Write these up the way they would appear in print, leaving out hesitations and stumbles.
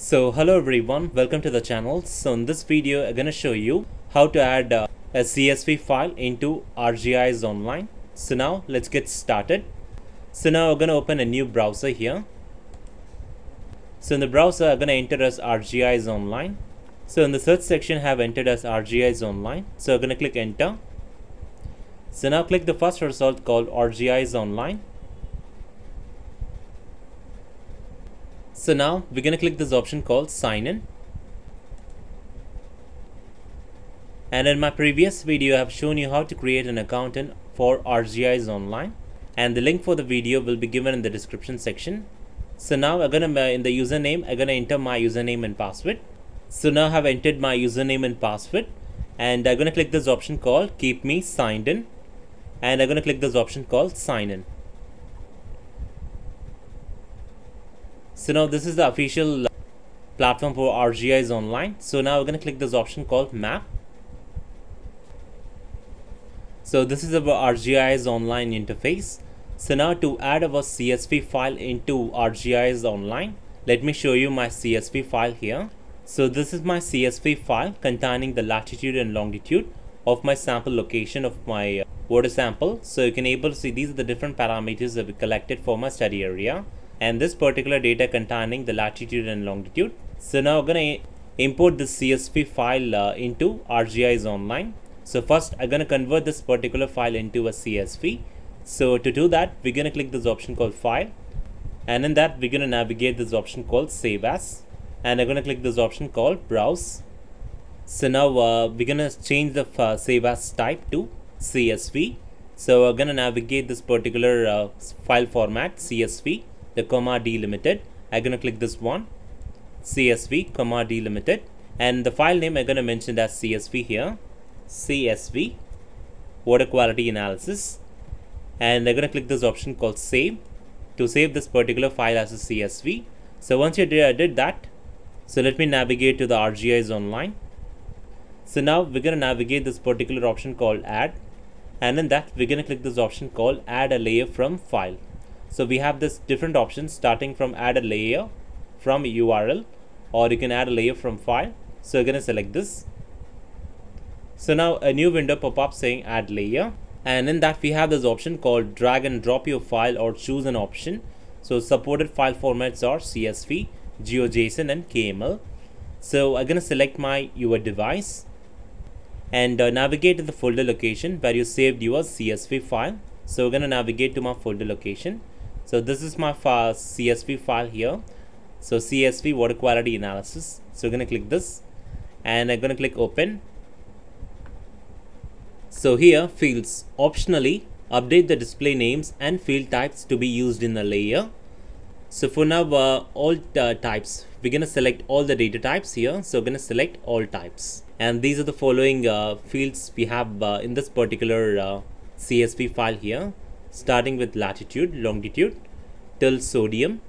So hello everyone, welcome to the channel. So in this video I'm going to show you how to add a CSV file into ArcGIS Online. So now let's get started. So now I'm going to open a new browser here. So in the browser I'm going to enter as ArcGIS Online. So in the search section I have entered as ArcGIS Online. So I'm going to click enter. So now click the first result called ArcGIS Online. So now we're going to click this option called sign in. And in my previous video I have shown you how to create an account for ArcGIS Online, and the link for the video will be given in the description section. So now I'm going to, in the username, I'm going to enter my username and password. So now I have entered my username and password, and I'm going to click this option called keep me signed in, and I'm going to click this option called sign in. So now this is the official platform for ArcGIS Online. So now we're going to click this option called map. So this is our ArcGIS Online interface. So now to add our CSV file into ArcGIS Online, let me show you my CSV file here. So this is my CSV file containing the latitude and longitude of my sample location of my water sample. So you can able to see these are the different parameters that we collected for my study area, and this particular data containing the latitude and longitude. So now we're going to import this CSV file into ArcGIS Online. So first I'm going to convert this particular file into a CSV. So to do that, we're going to click this option called file, and in that we're going to navigate this option called save as, and I'm going to click this option called browse. So now we're going to change the save as type to CSV. So we're going to navigate this particular file format CSV, the comma delimited. I'm going to click this one, CSV comma delimited, and the file name I'm going to mention as CSV here, CSV water quality analysis, and I'm going to click this option called save to save this particular file as a CSV. So once you did that, so let me navigate to the ArcGIS Online. So now we're going to navigate this particular option called add, and in that we're going to click this option called add a layer from file. So we have this different options starting from add a layer from URL, or you can add a layer from file. So you're going to select this. So now a new window pop up saying add layer, and in that we have this option called drag and drop your file or choose an option. So supported file formats are CSV, GeoJSON and KML. So I'm going to select my your device and navigate to the folder location where you saved your CSV file. So we're going to navigate to my folder location. So this is my CSV file here. So CSV water quality analysis. So we're going to click this and I'm going to click open. So here fields optionally update the display names and field types to be used in the layer. So for now all types, we're going to select all the data types here. So we're going to select all types, and these are the following fields we have in this particular CSV file here, starting with latitude, longitude till sodium,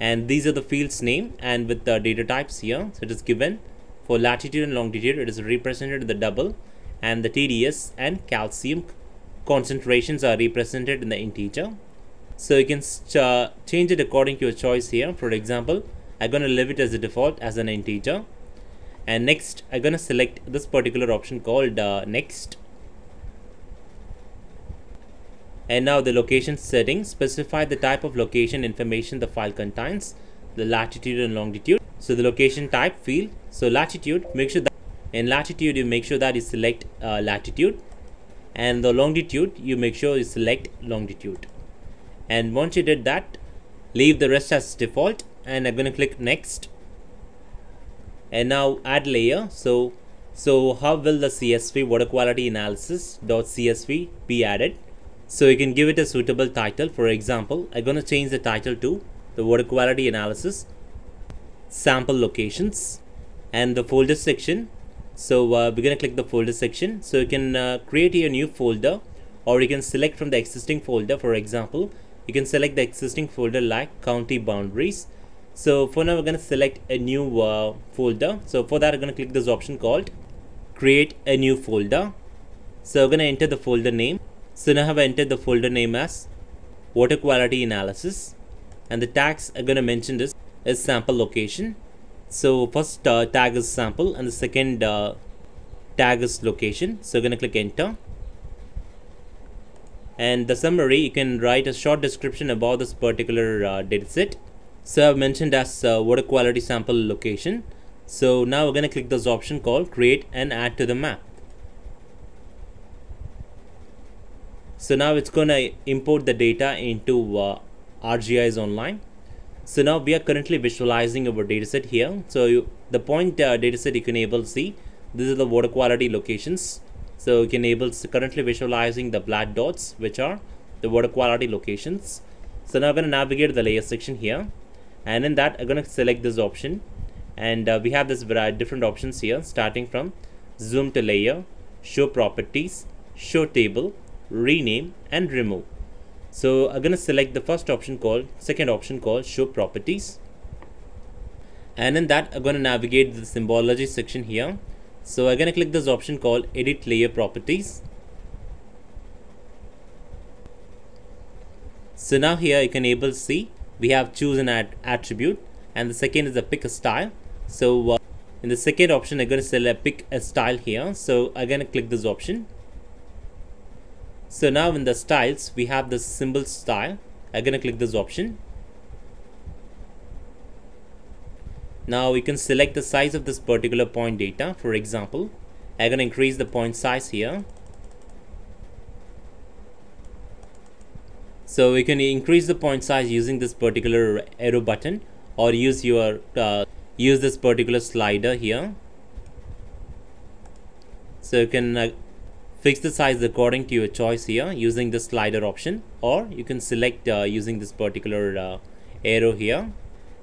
and these are the fields name and with the data types here. So it is given for latitude and longitude, it is represented in the double, and the TDS and calcium concentrations are represented in the integer. So you can change it according to your choice here. For example, I'm going to leave it as a default as an integer, and next I'm going to select this particular option called next. And now the location setting, specify the type of location information the file contains, the latitude and longitude. So the location type field, so latitude, make sure that in latitude you make sure that you select latitude, and the longitude you make sure you select longitude. And once you did that, leave the rest as default, and I'm going to click next. And now add layer. So how will the CSV water quality analysis .csv be added? So you can give it a suitable title. For example, I'm going to change the title to the water quality analysis sample locations, and the folder section. So we're going to click the folder section. So you can create a new folder, or you can select from the existing folder. For example, you can select the existing folder like county boundaries. So for now we're going to select a new folder. So for that I'm going to click this option called create a new folder. So I'm going to enter the folder name. So now I have entered the folder name as water quality analysis, and the tags are going to mention this is sample location. So first tag is sample and the second tag is location. So you're going to click enter. And the summary, you can write a short description about this particular dataset. So I've mentioned as water quality sample location. So now we're going to click this option called create and add to the map. So now it's going to import the data into ArcGIS Online. So now we are currently visualizing our dataset here. So the point dataset, you can able to see this is the water quality locations. So you can able to currently visualizing the black dots, which are the water quality locations. So now we're going to navigate to the layer section here, and in that I'm going to select this option, and we have this variety different options here, starting from zoom to layer, show properties, show table, rename and remove. So I'm going to select the first option called show properties, and in that I'm going to navigate to the symbology section here. So I'm going to click this option called edit layer properties. So now here you can able to see we have choose an attribute, and the second is a pick a style. So in the second option I'm going to select pick a style here. So I'm going to click this option. So now in the styles, we have the symbol style. I'm going to click this option. Now you can select the size of this particular point data. For example, I'm going to increase the point size here. So you can increase the point size using this particular arrow button, or use your use this particular slider here. So you can fix the size according to your choice here using the slider option, or you can select using this particular arrow here,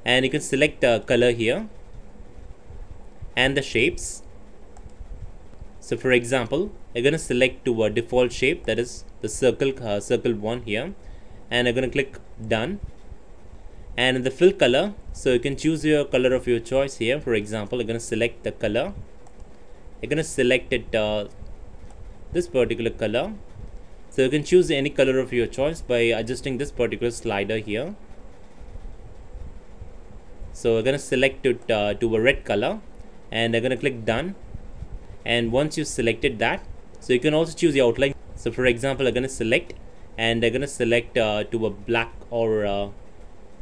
and you can select the color here and the shapes. So for example, I'm going to select to a default shape, that is the circle one here, and I'm going to click done. And in the fill color, so you can choose your color of your choice here. For example, I'm going to select the color. I'm going to select it this particular color. So you can choose any color of your choice by adjusting this particular slider here. So we're going to select it to a red color, and I'm going to click done. And once you selected that, so you can also choose the outline. So for example, I'm going to select, and I'm going to select to a black or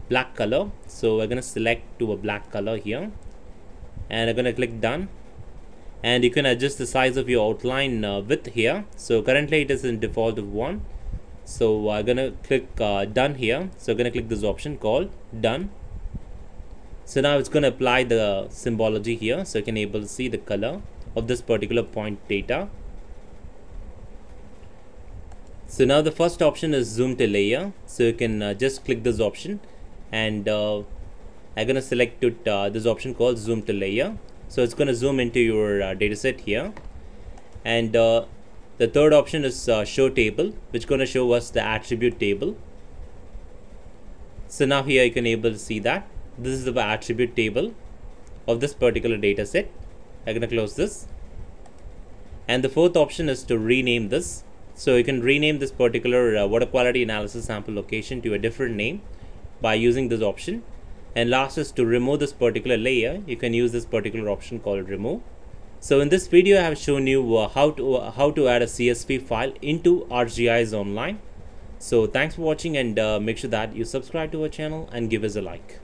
black color. So we're going to select to a black color here, and I'm going to click done. And you can adjust the size of your outline width here. So currently it is in default of 1. So I'm going to click done here. So I'm going to click this option called done. So now it's going to apply the symbology here. So you can able to see the color of this particular point data. So now the first option is zoom to layer. So you can just click this option, and I'm going to select it, this option called zoom to layer. So it's going to zoom into your dataset here, and the third option is show table, which is going to show us the attribute table. So now here you can able to see that this is the attribute table of this particular dataset. I'm going to close this. And the fourth option is to rename this. So you can rename this particular water quality analysis sample location to a different name by using this option. And last is to remove this particular layer. You can use this particular option called remove. So in this video, I have shown you how to add a CSV file into ArcGIS Online. So thanks for watching, and make sure that you subscribe to our channel and give us a like.